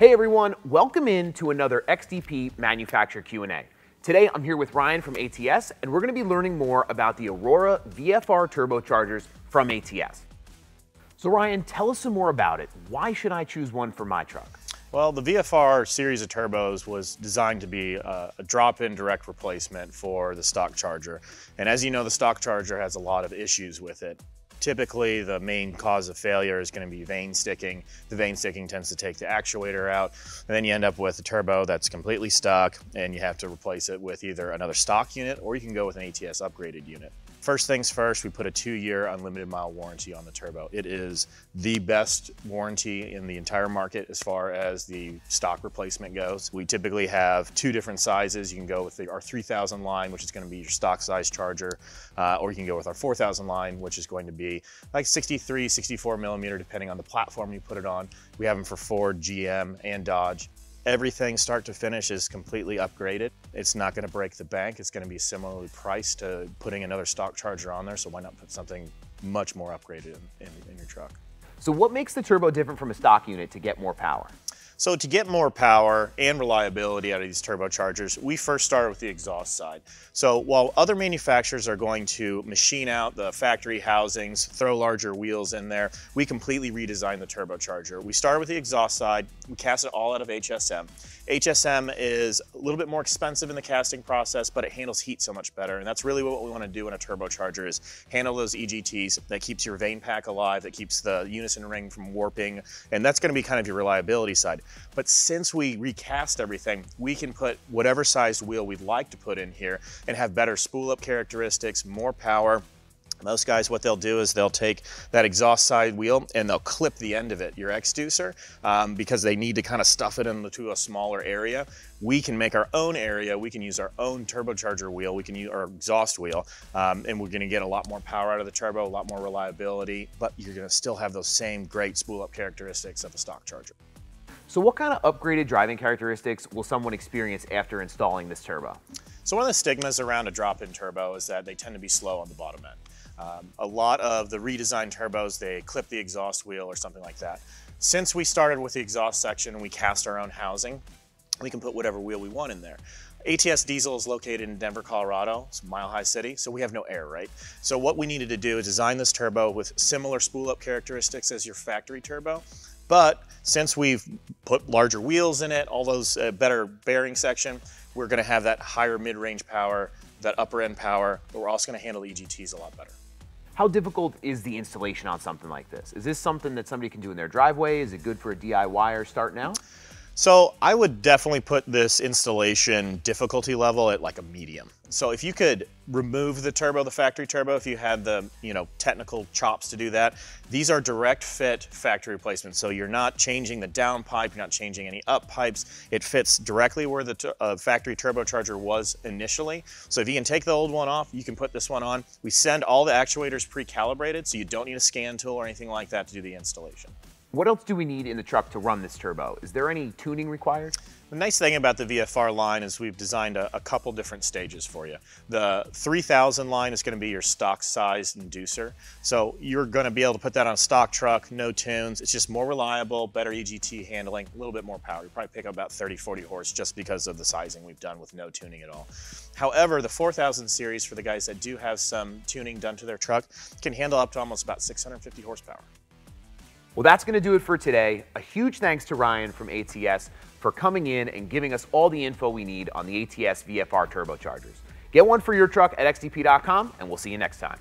Hey everyone, welcome in to another XDP Manufacturer Q&A. Today I'm here with Ryan from ATS and we're going to be learning more about the Aurora VFR turbochargers from ATS. So Ryan, tell us some more about it. Why should I choose one for my truck? Well, the VFR series of turbos was designed to be a drop-in direct replacement for the stock charger. And as you know, the stock charger has a lot of issues with it. Typically, the main cause of failure is going to be vane sticking. The vane sticking tends to take the actuator out, and then you end up with a turbo that's completely stuck, and you have to replace it with either another stock unit, or you can go with an ATS upgraded unit. First things first, we put a 2-year unlimited mile warranty on the turbo. It is the best warranty in the entire market as far as the stock replacement goes. We typically have two different sizes. You can go with our 3000 line, which is going to be your stock size charger, or you can go with our 4000 line, which is going to be like 63, 64 millimeter, depending on the platform you put it on. We have them for Ford, GM, and Dodge. Everything start to finish is completely upgraded. It's not going to break the bank. It's going to be similarly priced to putting another stock charger on there, so why not put something much more upgraded in your truck? So what makes the turbo different from a stock unit to get more power? So to get more power and reliability out of these turbochargers, we first started with the exhaust side. So while other manufacturers are going to machine out the factory housings, throw larger wheels in there, we completely redesigned the turbocharger. We started with the exhaust side, we cast it all out of HSM. HSM is a little bit more expensive in the casting process, but it handles heat so much better, and that's really what we want to do in a turbocharger is handle those EGTs. That keeps your vane pack alive, that keeps the unison ring from warping, and that's going to be kind of your reliability side. But since we recast everything, we can put whatever sized wheel we'd like to put in here and have better spool up characteristics, more power. Most guys, what they'll do is they'll take that exhaust side wheel and they'll clip the end of it, your X-ducer, because they need to kind of stuff it into a smaller area. We can make our own area. We can use our own turbocharger wheel. We can use our exhaust wheel, and we're going to get a lot more power out of the turbo, a lot more reliability, but you're going to still have those same great spool up characteristics of a stock charger. So what kind of upgraded driving characteristics will someone experience after installing this turbo? So one of the stigmas around a drop-in turbo is that they tend to be slow on the bottom end. A lot of the redesigned turbos, they clip the exhaust wheel or something like that. Since we started with the exhaust section and we cast our own housing, we can put whatever wheel we want in there. ATS Diesel is located in Denver, Colorado. It's a mile-high city, so we have no air, right? So what we needed to do is design this turbo with similar spool-up characteristics as your factory turbo. But since we've put larger wheels in it, all those better bearing section, we're going to have that higher mid-range power, that upper end power, but we're also going to handle EGTs a lot better. How difficult is the installation on something like this? Is this something that somebody can do in their driveway? Is it good for a DIYer start now? So I would definitely put this installation difficulty level at like a medium. So if you could remove the turbo, the factory turbo, if you had the technical chops to do that, these are direct fit factory replacements. So you're not changing the down pipe, you're not changing any up pipes. It fits directly where the factory turbocharger was initially. So if you can take the old one off, you can put this one on. We send all the actuators pre-calibrated, so you don't need a scan tool or anything like that to do the installation. What else do we need in the truck to run this turbo? Is there any tuning required? The nice thing about the VFR line is we've designed a couple different stages for you. The 3000 line is going to be your stock size inducer. So you're going to be able to put that on a stock truck, no tunes. It's just more reliable, better EGT handling, a little bit more power. You probably pick up about 30, 40 horse just because of the sizing we've done with no tuning at all. However, the 4000 series, for the guys that do have some tuning done to their truck, can handle up to almost about 650 horsepower. Well, that's going to do it for today. A huge thanks to Ryan from ATS for coming in and giving us all the info we need on the ATS VFR turbochargers. Get one for your truck at xdp.com, and we'll see you next time.